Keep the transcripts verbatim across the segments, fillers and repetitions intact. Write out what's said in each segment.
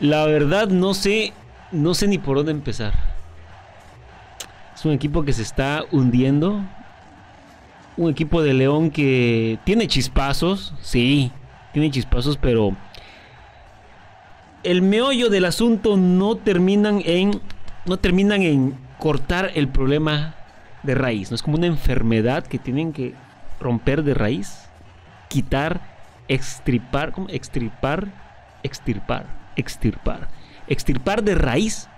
La verdad no sé, no sé ni por dónde empezar. Es un equipo que se está hundiendo. Un equipo de León que tiene chispazos, sí, tiene chispazos, pero el meollo del asunto no terminan en, no terminan en cortar el problema de raíz. No es como una enfermedad que tienen que romper de raíz, quitar, extirpar, ¿cómo? Extirpar, extirpar, extirpar, extirpar de raíz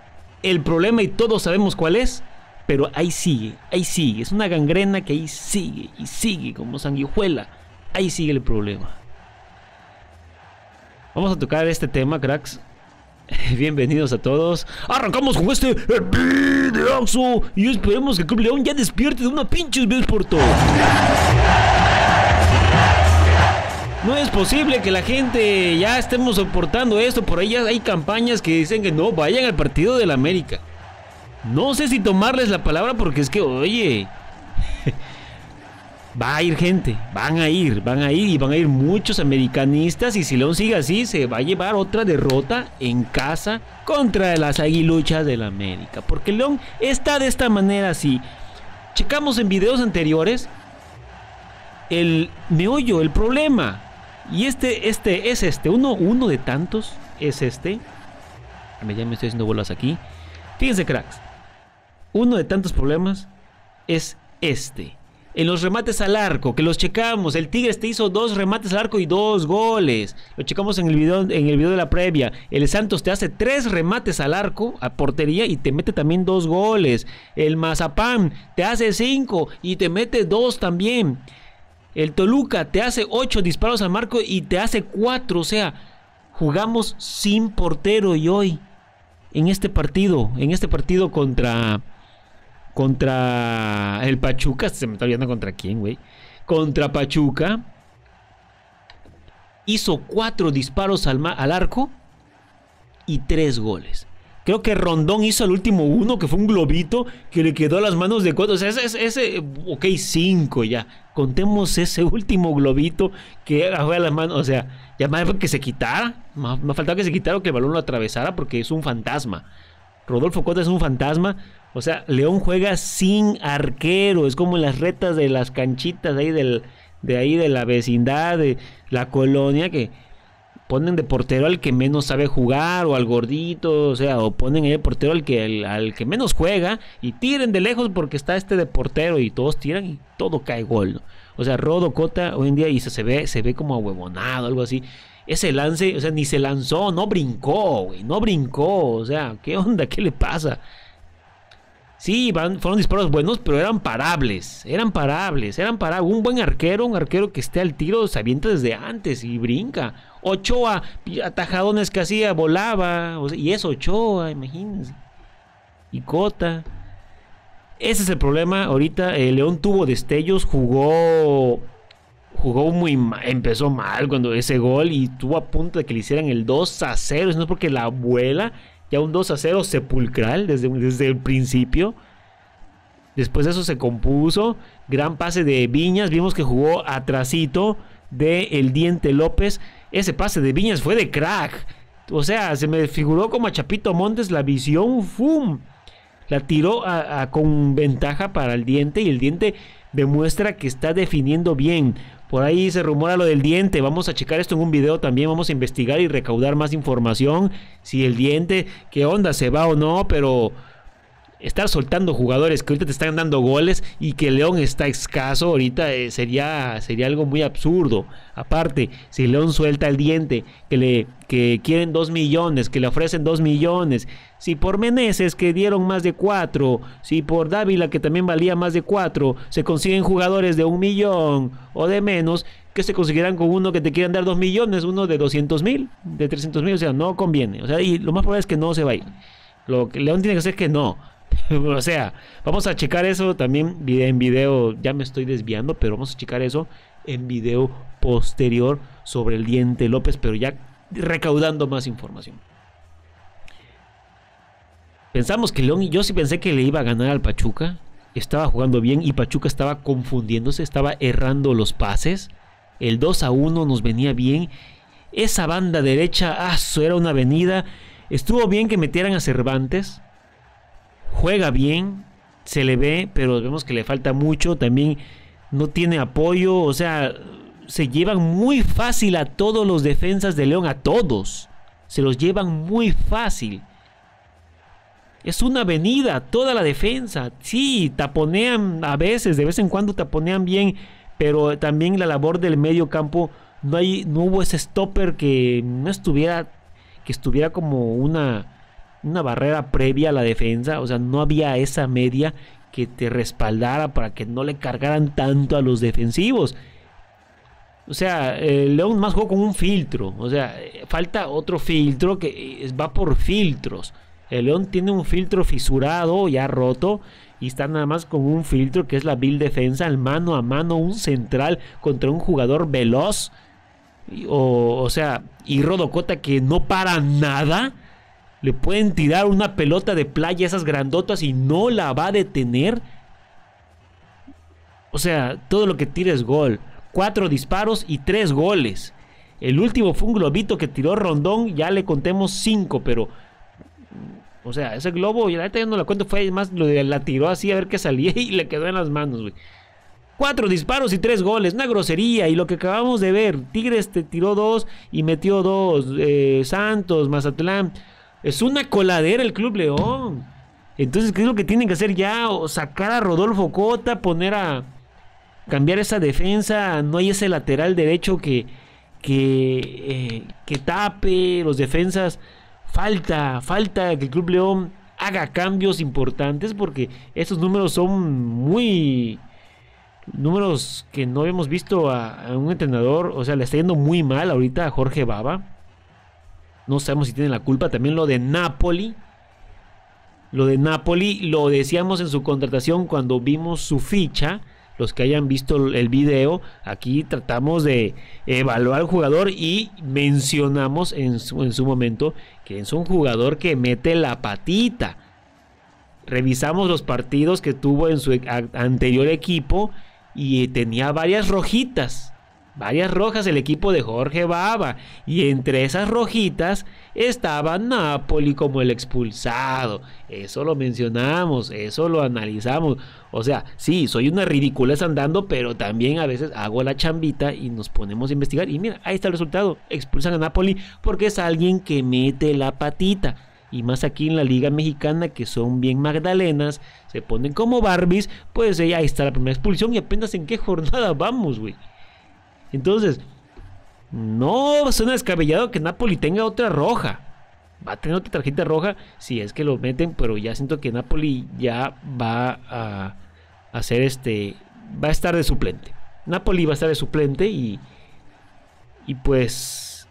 el problema, y todos sabemos cuál es. Pero ahí sigue, ahí sigue. Es una gangrena que ahí sigue y sigue como sanguijuela. Ahí sigue el problema. Vamos a tocar este tema, cracks. Bienvenidos a todos. Arrancamos con este videazo y esperemos que el Club León ya despierte de una pinche vez por todo. No es posible que la gente ya estemos soportando esto. Por ahí ya hay campañas que dicen que no vayan al partido del América. No sé si tomarles la palabra porque es que, oye, va a ir gente, van a ir, van a ir y van a ir muchos americanistas, y si León sigue así se va a llevar otra derrota en casa contra las aguiluchas del América, porque León está de esta manera así. Checamos en videos anteriores el meollo, el problema, y este, este es este, uno, uno de tantos es este. Ya me estoy haciendo bolas aquí. Fíjense, cracks. Uno de tantos problemas es este. En los remates al arco, que los checamos. El Tigres te hizo dos remates al arco y dos goles. Lo checamos en el video, en el video de la previa. El Santos te hace tres remates al arco, a portería, y te mete también dos goles. El Mazapán te hace cinco y te mete dos también. El Toluca te hace ocho disparos al marco y te hace cuatro. O sea, jugamos sin portero, y hoy, en este partido, en este partido contra contra el Pachuca, se me está olvidando contra quién, güey, contra Pachuca, hizo cuatro disparos al, al arco y tres goles. Creo que Rondón hizo el último uno, que fue un globito que le quedó a las manos de cuatro. O sea, ese, ese ok, cinco ya. Contemos ese último globito que fue a las manos. O sea, ya más que se quitara. Más, más faltaba que se quitara o que el balón lo atravesara, porque es un fantasma. Rodolfo Cota es un fantasma. O sea, León juega sin arquero. Es como en las retas de las canchitas de ahí, del, de, ahí de la vecindad, de la colonia, que ponen de portero al que menos sabe jugar, o al gordito, o sea, o ponen el portero al que, al, al que menos juega, y tiren de lejos porque está este de portero, y todos tiran y todo cae gol, ¿no? O sea, Rodo Cota hoy en día, y se, se ve se ve como ahuevonado, algo así. Ese lance, o sea, ni se lanzó, no brincó, güey, no brincó, o sea, ¿qué onda? ¿Qué le pasa? Sí, van, fueron disparos buenos, pero eran parables, eran parables, eran parables. Un buen arquero, un arquero que esté al tiro, se avienta desde antes y brinca. Ochoa, atajadones que hacía, volaba, o sea, y es Ochoa, imagínense, y Cota. Ese es el problema ahorita. eh, León tuvo destellos, jugó jugó muy mal, empezó mal cuando ese gol, y estuvo a punto de que le hicieran el dos a cero, no es porque la abuela, ya un dos a cero sepulcral desde, desde el principio. Después de eso se compuso, gran pase de Viñas, vimos que jugó atrasito de el Diente López. Ese pase de Viñas fue de crack. O sea, se me figuró como a Chapito Montes la visión. ¡Fum! La tiró a, a, con ventaja para el Diente, y el Diente demuestra que está definiendo bien. Por ahí se rumora lo del Diente. Vamos a checar esto en un video también. Vamos a investigar y recaudar más información. Si el Diente, qué onda, se va o no, pero estar soltando jugadores que ahorita te están dando goles y que León está escaso ahorita, eh, sería, sería algo muy absurdo. Aparte, si León suelta al Diente, que le que quieren dos millones, que le ofrecen dos millones, si por Meneses, que dieron más de cuatro, si por Dávila, que también valía más de cuatro, se consiguen jugadores de un millón o de menos, que se conseguirán con uno que te quieran dar dos millones, uno de doscientos mil, de trescientos mil, o sea, no conviene. O sea, y lo más probable es que no se vaya. Lo que León tiene que hacer es que no. O sea, vamos a checar eso también en video. Ya me estoy desviando, pero vamos a checar eso en video posterior sobre el Diente López, pero ya recaudando más información. Pensamos que León, y yo sí pensé que le iba a ganar al Pachuca. Estaba jugando bien y Pachuca estaba confundiéndose, estaba errando los pases. El dos a uno nos venía bien. Esa banda derecha, ah, era una avenida. Estuvo bien que metieran a Cervantes. Juega bien, se le ve, pero vemos que le falta mucho. También no tiene apoyo. O sea, se llevan muy fácil a todos los defensas de León. A todos. Se los llevan muy fácil. Es una avenida, toda la defensa. Sí, taponean a veces, de vez en cuando taponean bien, pero también la labor del medio campo, no, hay, no hubo ese stopper que no estuviera, que estuviera como una, una barrera previa a la defensa. O sea, no había esa media que te respaldara para que no le cargaran tanto a los defensivos. O sea, León más jugó con un filtro. O sea, falta otro filtro que va por filtros. El León tiene un filtro fisurado, ya roto, y está nada más con un filtro que es la vil defensa, el mano a mano, un central contra un jugador veloz. O, o sea, y Rodolfo Cota, que no para nada, le pueden tirar una pelota de playa, esas grandotas, y no la va a detener. O sea, todo lo que tira es gol. Cuatro disparos y tres goles. El último fue un globito que tiró Rondón, ya le contemos cinco, pero... O sea, ese globo, y la neta yo no la cuento, fue más, lo de, la tiró así a ver qué salía y le quedó en las manos, güey. Cuatro disparos y tres goles, una grosería. Y lo que acabamos de ver, Tigres te tiró dos y metió dos. Eh, Santos, Mazatlán. Es una coladera el Club León. Entonces, ¿qué es lo que tienen que hacer ya? O sacar a Rodolfo Cota, poner a... cambiar esa defensa. No hay ese lateral derecho que, que, eh, que tape los defensas. Falta, falta que el Club León haga cambios importantes, porque estos números son muy... números que no habíamos visto a, a un entrenador. O sea, le está yendo muy mal ahorita a Jorge Bava. No sabemos si tiene la culpa. También lo de Napoli. Lo de Napoli lo decíamos en su contratación cuando vimos su ficha. Los que hayan visto el video, aquí tratamos de evaluar al jugador y mencionamos en su, en su momento que es un jugador que mete la patita. Revisamos los partidos que tuvo en su anterior equipo y tenía varias rojitas, varias rojas el equipo de Jorge Bava, y entre esas rojitas estaba Napoli como el expulsado. Eso lo mencionamos, eso lo analizamos. O sea, sí, soy una ridiculez andando, pero también a veces hago la chambita y nos ponemos a investigar, y mira, ahí está el resultado. Expulsan a Napoli porque es alguien que mete la patita. Y más aquí en la Liga Mexicana, que son bien magdalenas, se ponen como Barbies. Pues ahí está la primera expulsión, y apenas en qué jornada vamos, güey. Entonces, no suena descabellado que Napoli tenga otra roja. Va a tener otra tarjeta roja si es que lo meten, pero ya siento que Napoli ya va a hacer este... va a estar de suplente. Napoli va a estar de suplente y... y pues...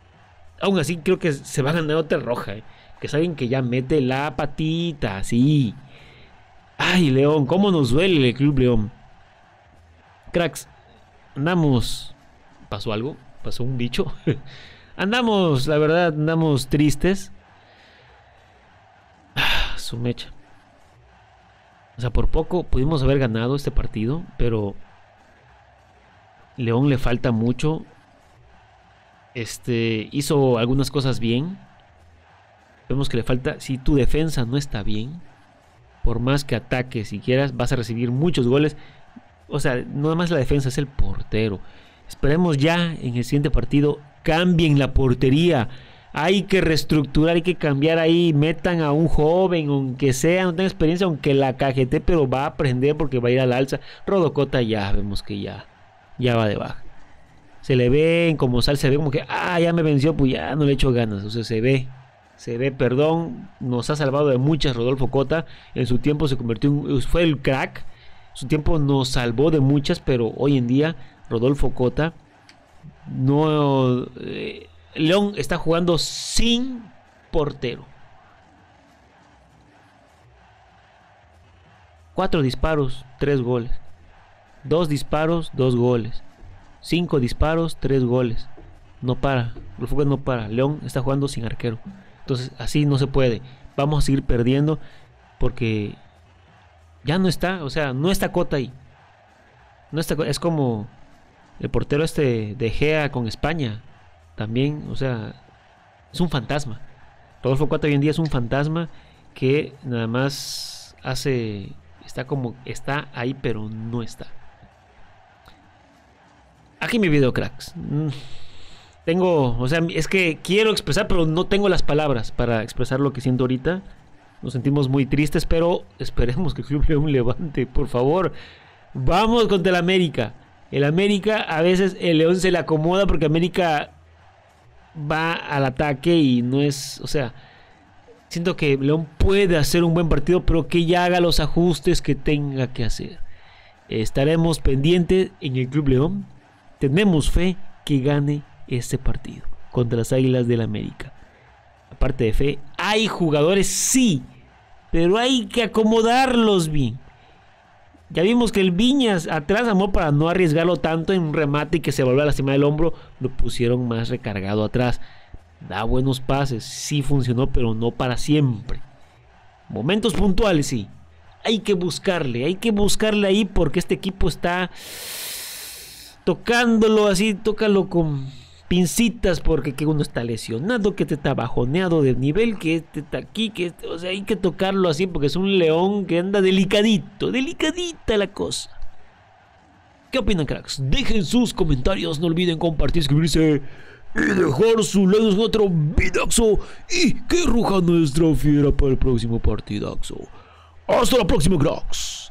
aún así creo que se va a ganar otra roja, ¿eh? Que es alguien que ya mete la patita, así. Ay, León, cómo nos duele el Club León. Cracks, andamos... pasó algo, pasó un bicho. Andamos, la verdad, andamos tristes. Ah, su mecha. O sea, por poco pudimos haber ganado este partido, pero León le falta mucho. Este, hizo algunas cosas bien. Vemos que le falta, si tu defensa no está bien, por más que ataques si quieras, vas a recibir muchos goles. O sea, nada más la defensa, es el portero. Esperemos ya en el siguiente partido cambien la portería. Hay que reestructurar, hay que cambiar ahí. Metan a un joven, aunque sea, no tenga experiencia, aunque la cajete, pero va a aprender porque va a ir al alza. Rodolfo Cota ya vemos que ya, ya va de baja. Se le ve como sal, se ve como que, ah, ya me venció, pues ya no le echo ganas. O sea, se ve, se ve, perdón, nos ha salvado de muchas Rodolfo Cota. En su tiempo se convirtió en, fue el crack. Su tiempo nos salvó de muchas, pero hoy en día... Rodolfo Cota no, eh, León está jugando sin portero. Cuatro disparos, tres goles. Dos disparos, dos goles. Cinco disparos, tres goles. No para, Rodolfo Cota no para. León está jugando sin arquero. Entonces así no se puede. Vamos a seguir perdiendo porque ya no está, o sea, no está Cota ahí. No está, es como el portero este de Gea con España también, o sea, es un fantasma. Rodolfo Cota hoy en día es un fantasma que nada más hace, está como, está ahí pero no está. Aquí mi video, cracks. Tengo, o sea, es que quiero expresar, pero no tengo las palabras para expresar lo que siento ahorita. Nos sentimos muy tristes, pero esperemos que el Club León levante, por favor. Vamos contra el América. El América, a veces el León se le acomoda porque América va al ataque y no es, o sea, siento que León puede hacer un buen partido, pero que ya haga los ajustes que tenga que hacer. Estaremos pendientes en el Club León. Tenemos fe que gane este partido contra las Águilas del América. Aparte de fe, hay jugadores, sí, pero hay que acomodarlos bien. Ya vimos que el Viñas atrás, amor, para no arriesgarlo tanto en un remate y que se volvió a lastimar el hombro, lo pusieron más recargado atrás. Da buenos pases, sí funcionó, pero no para siempre. Momentos puntuales, sí. Hay que buscarle, hay que buscarle ahí porque este equipo está tocándolo así, tócalo con pincitas porque que uno está lesionado, que te está bajoneado de nivel, que este está aquí, que este, o sea, hay que tocarlo así porque es un León que anda delicadito, delicadita la cosa. ¿Qué opinan, cracks? Dejen sus comentarios, no olviden compartir, suscribirse y dejar su like en otro videoaxo y que ruja nuestra fiera para el próximo partidaxo. Hasta la próxima, cracks.